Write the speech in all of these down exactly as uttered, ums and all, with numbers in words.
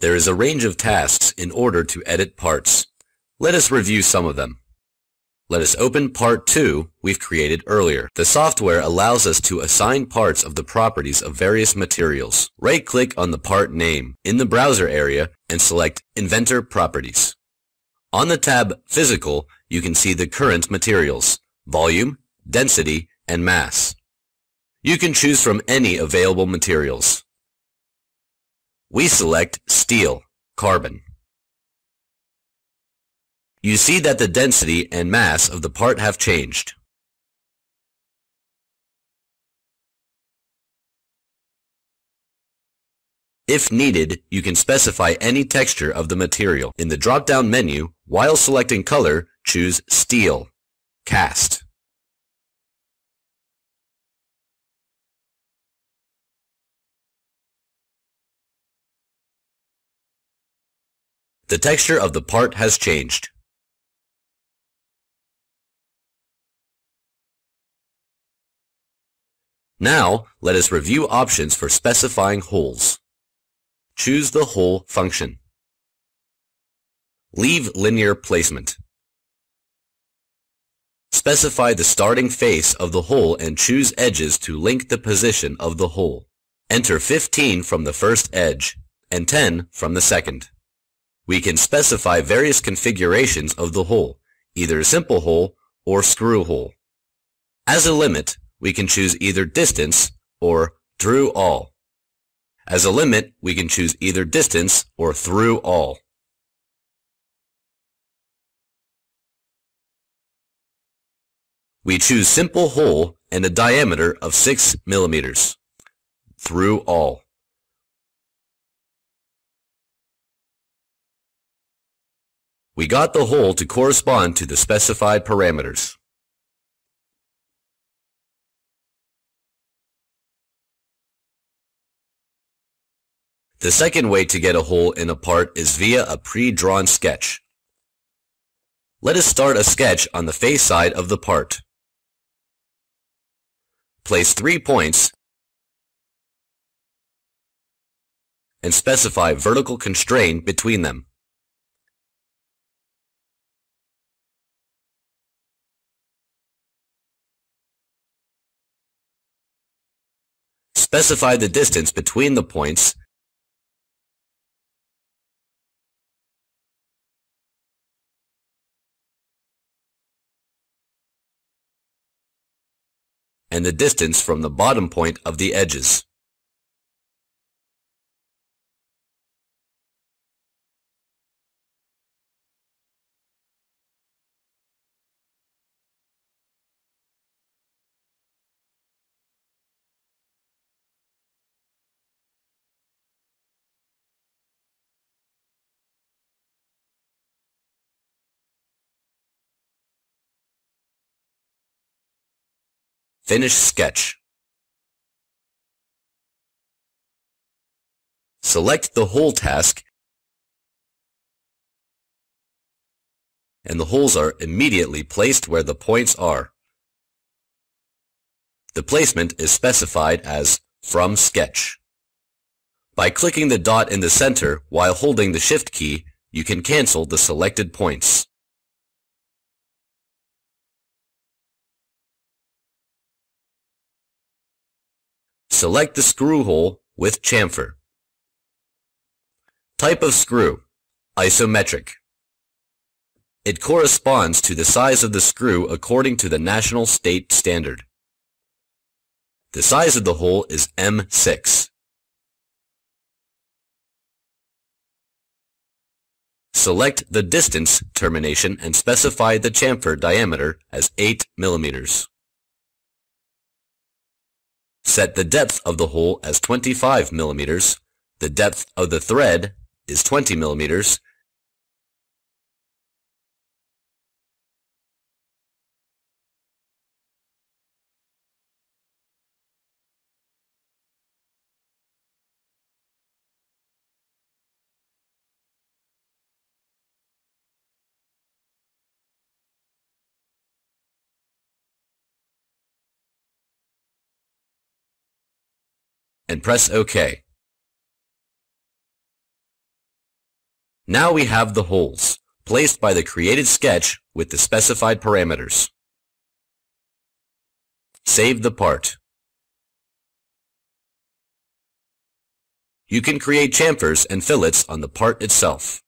There is a range of tasks in order to edit parts. Let us review some of them. Let us open part two we've created earlier. The software allows us to assign parts of the properties of various materials. Right-click on the part name in the browser area and select Inventor Properties. On the tab Physical, you can see the current materials, volume, density, and mass. You can choose from any available materials. We select Steel, Carbon. You see that the density and mass of the part have changed. If needed, you can specify any texture of the material. In the drop-down menu, while selecting color, choose Steel, Cast. The texture of the part has changed. Now, let us review options for specifying holes. Choose the hole function. Leave linear placement. Specify the starting face of the hole and choose edges to link the position of the hole. Enter fifteen from the first edge and ten from the second. We can specify various configurations of the hole, either a simple hole or screw hole. As a limit, we can choose either distance or through all. As a limit, we can choose either distance or through all. We choose simple hole and a diameter of six millimeters. Through all. We got the hole to correspond to the specified parameters. The second way to get a hole in a part is via a pre-drawn sketch. Let us start a sketch on the face side of the part. Place three points and specify vertical constraint between them. Specify the distance between the points and the distance from the bottom point of the edges. Finish sketch. Select the hole task, and the holes are immediately placed where the points are. The placement is specified as from sketch. By clicking the dot in the center while holding the Shift key, you can cancel the selected points. Select the screw hole with chamfer. Type of screw, isometric. It corresponds to the size of the screw according to the national state standard. The size of the hole is M six. Select the distance termination and specify the chamfer diameter as eight millimeters. Set the depth of the hole as twenty-five millimeters, the depth of the thread is twenty millimeters, and press OK. Now we have the holes, placed by the created sketch with the specified parameters. Save the part. You can create chamfers and fillets on the part itself.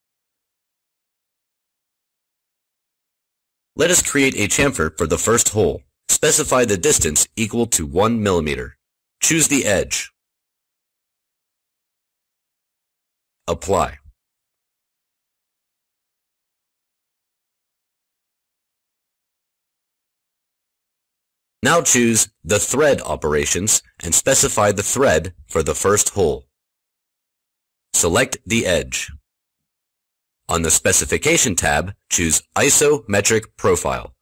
Let us create a chamfer for the first hole. Specify the distance equal to one millimeter. Choose the edge. Apply. Now choose the thread operations and specify the thread for the first hole. Select the edge. On the Specification tab, choose I S O metric profile.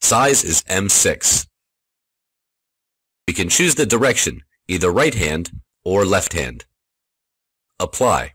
Size is M six. We can choose the direction, either right hand or left hand. Apply.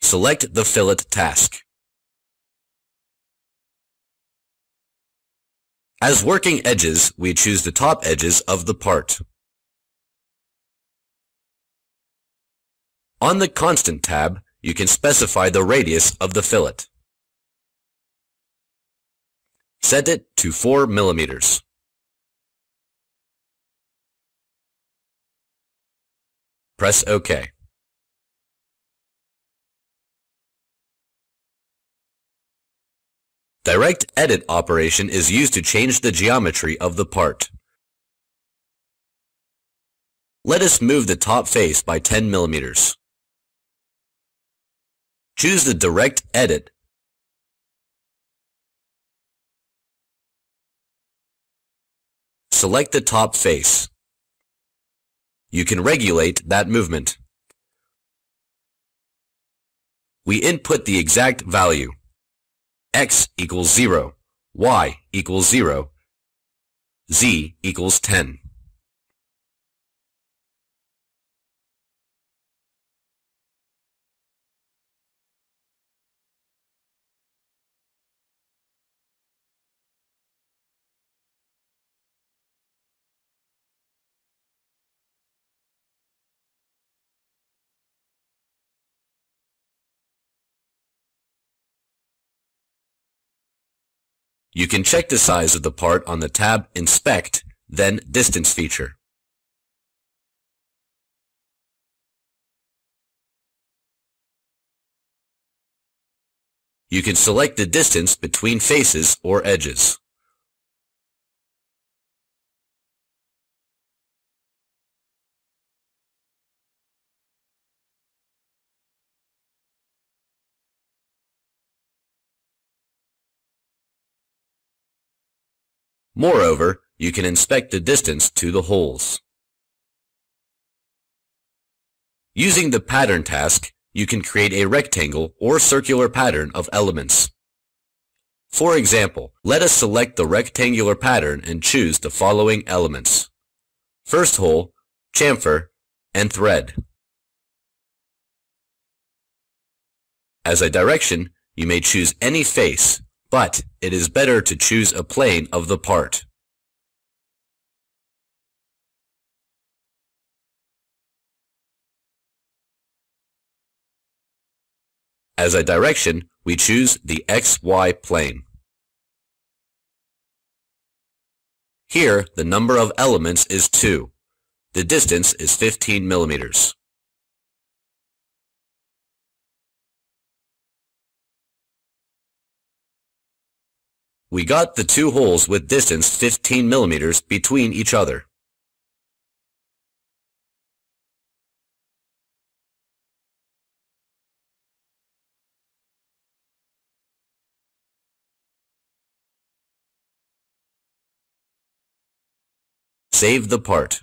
Select the fillet task. As working edges, we choose the top edges of the part. On the Constant tab, you can specify the radius of the fillet. Set it to four millimeters. Press OK. Direct Edit operation is used to change the geometry of the part. Let us move the top face by ten millimeters. Choose the Direct Edit. Select the top face. You can regulate that movement. We input the exact value. X equals zero, Y equals zero, Z equals ten. You can check the size of the part on the tab Inspect, then Distance feature. You can select the distance between faces or edges. Moreover, you can inspect the distance to the holes. Using the Pattern task, you can create a rectangle or circular pattern of elements. For example, let us select the rectangular pattern and choose the following elements: first hole, chamfer, and thread. As a direction, you may choose any face, but it is better to choose a plane of the part. As a direction, we choose the X Y plane. Here, the number of elements is two. The distance is fifteen millimeters. We got the two holes with distance fifteen millimeters between each other. Save the part.